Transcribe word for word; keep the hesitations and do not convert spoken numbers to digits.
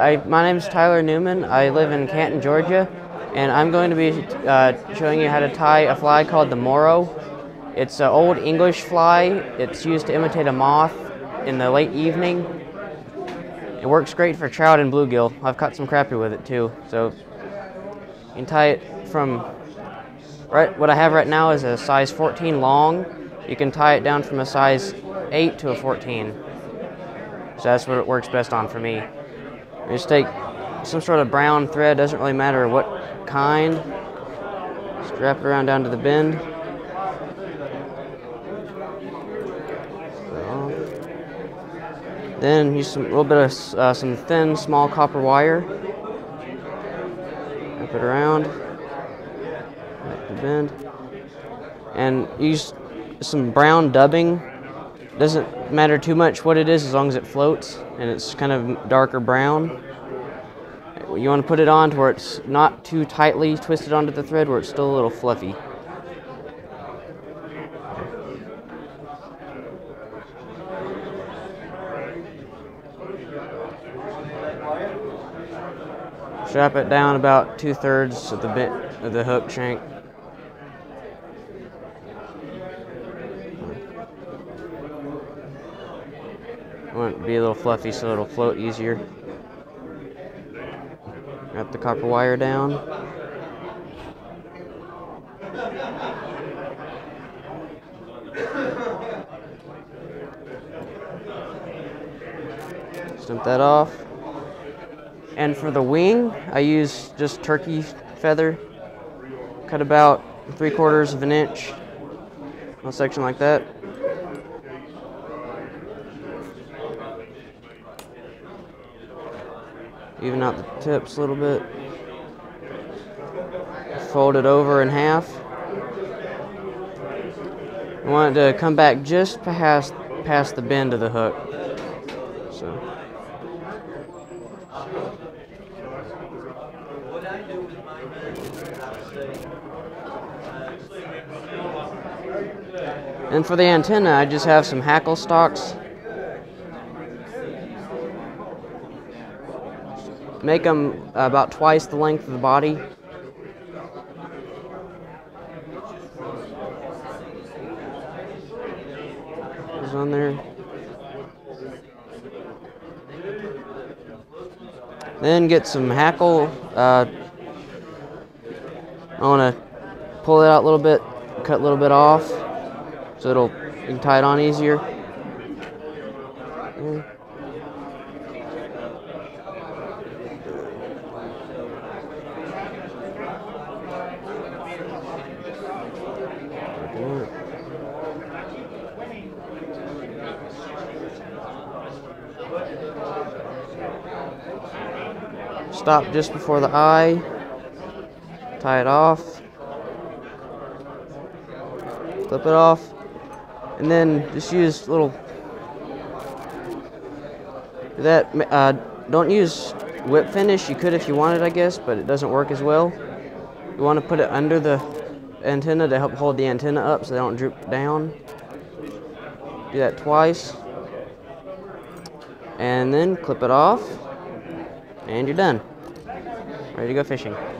I, my name is Tyler Newman. I live in Canton, Georgia, and I'm going to be uh, showing you how to tie a fly called the Murrough. It's an old English fly. It's used to imitate a moth in the late evening. It works great for trout and bluegill. I've caught some crappie with it too. So you can tie it from right. What I have right now is a size fourteen long. You can tie it down from a size eight to a fourteen. So that's what it works best on for me. You just take some sort of brown thread, doesn't really matter what kind. Just wrap it around down to the bend. So. Then use a little bit of uh, some thin, small copper wire. Wrap it around, wrap the bend, and use some brown dubbing. Doesn't matter too much what it is as long as it floats and it's kind of darker brown. You want to put it on to where it's not too tightly twisted onto the thread, where it's still a little fluffy. Strap it down about two thirds of the bit of the hook shank. I want it to be a little fluffy so it'll float easier. Wrap the copper wire down. Snip that off. And for the wing, I use just turkey feather. Cut about three quarters of an inch. A section like that. Even out the tips a little bit. Fold it over in half. You want it to come back just past past the bend of the hook. So. And for the antenna, I just have some hackle stalks. Make them about twice the length of the body. Goes on there. Then get some hackle. Uh, I want to pull it out a little bit, cut a little bit off, so it'll you can tie it on easier. Yeah. Stop just before the eye, tie it off, flip it off, and then just use little, that, uh, don't use whip finish, you could if you wanted I guess, but it doesn't work as well. You want to put it under the antenna to help hold the antenna up so they don't droop down. Do that twice, and then clip it off, and you're done. Ready to go fishing.